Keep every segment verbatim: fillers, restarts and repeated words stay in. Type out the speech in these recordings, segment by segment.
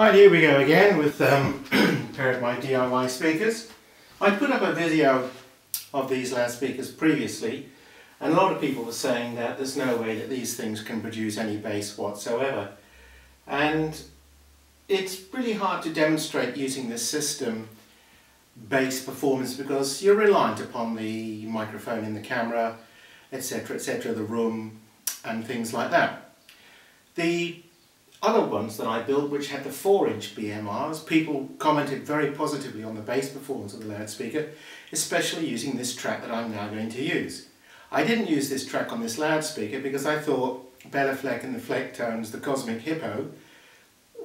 Right, here we go again with um, a pair of my D I Y speakers. I put up a video of these loudspeakers previously, and a lot of people were saying that there's no way that these things can produce any bass whatsoever. And it's really hard to demonstrate using this system bass performance because you're reliant upon the microphone in the camera, etc, et cetera, the room and things like that. The other ones that I built, which had the four inch B M Rs, people commented very positively on the bass performance of the loudspeaker, especially using this track that I'm now going to use. I didn't use this track on this loudspeaker because I thought Bela Fleck and the Flecktones, the Cosmic Hippo,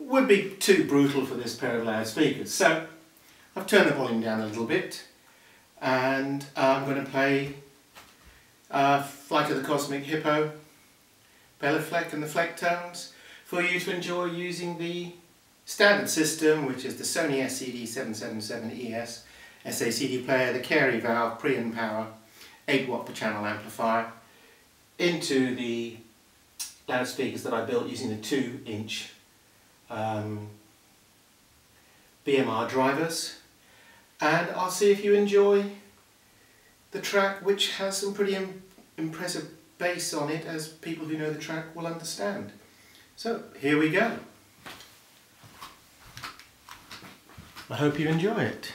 would be too brutal for this pair of loudspeakers. So I've turned the volume down a little bit, and I'm going to play uh, Flight of the Cosmic Hippo, Bela Fleck and the Flecktones, for you to enjoy using the standard system, which is the Sony S C D seven seven seven E S S A C D player, the Cary valve, pre and power, eight watt per channel amplifier, into the loudspeakers that I built using the two inch um, B M R drivers. And I'll see if you enjoy the track, which has some pretty im- impressive bass on it, as people who know the track will understand. So, here we go. I hope you enjoy it.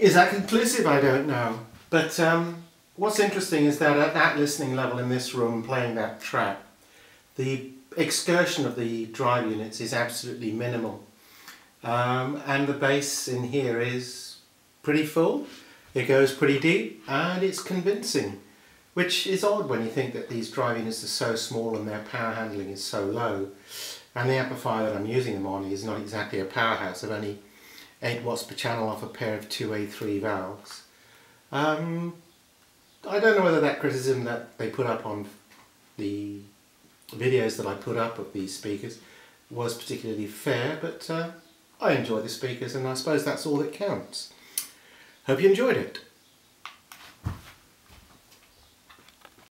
Is that conclusive? I don't know. But um, what's interesting is that at that listening level in this room, playing that track, the excursion of the drive units is absolutely minimal. Um, and the bass in here is pretty full, it goes pretty deep, and it's convincing. Which is odd when you think that these drive units are so small and their power handling is so low. And the amplifier that I'm using them on is not exactly a powerhouse of only eight watts per channel off a pair of two A three valves. Um, I don't know whether that criticism that they put up on the videos that I put up of these speakers was particularly fair, but uh, I enjoy the speakers, and I suppose that's all that counts. Hope you enjoyed it.